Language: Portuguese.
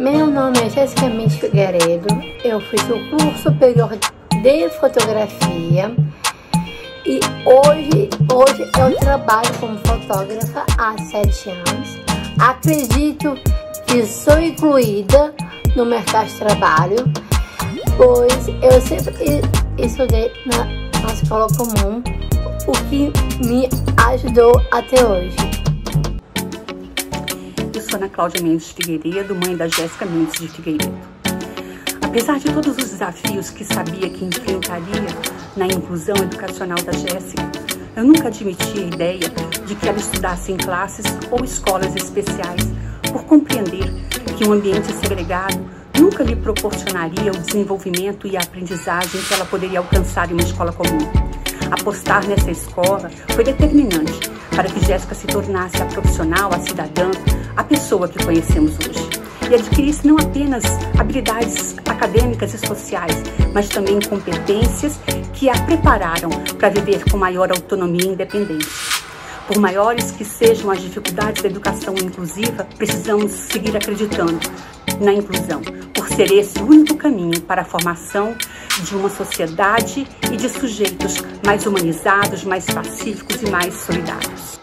Meu nome é Jéssica Mendes de Figueiredo, eu fiz o curso superior de fotografia e hoje eu trabalho como fotógrafa há 7 anos. Acredito que sou incluída no mercado de trabalho, pois eu sempre estudei na escola comum, o que me ajudou até hoje. Eu sou Ana Cláudia Mendes de Figueiredo, mãe da Jéssica Mendes de Figueiredo. Apesar de todos os desafios que sabia que enfrentaria na inclusão educacional da Jéssica, eu nunca admiti a ideia de que ela estudasse em classes ou escolas especiais, por compreender que um ambiente segregado nunca lhe proporcionaria o desenvolvimento e a aprendizagem que ela poderia alcançar em uma escola comum. Apostar nessa escola foi determinante para que Jéssica se tornasse a profissional, a cidadã, a pessoa que conhecemos hoje. E adquirisse não apenas habilidades acadêmicas e sociais, mas também competências que a prepararam para viver com maior autonomia e independência. Por maiores que sejam as dificuldades da educação inclusiva, precisamos seguir acreditando na inclusão, por ser esse o único caminho para a formação de uma sociedade e de sujeitos mais humanizados, mais pacíficos e mais solidários.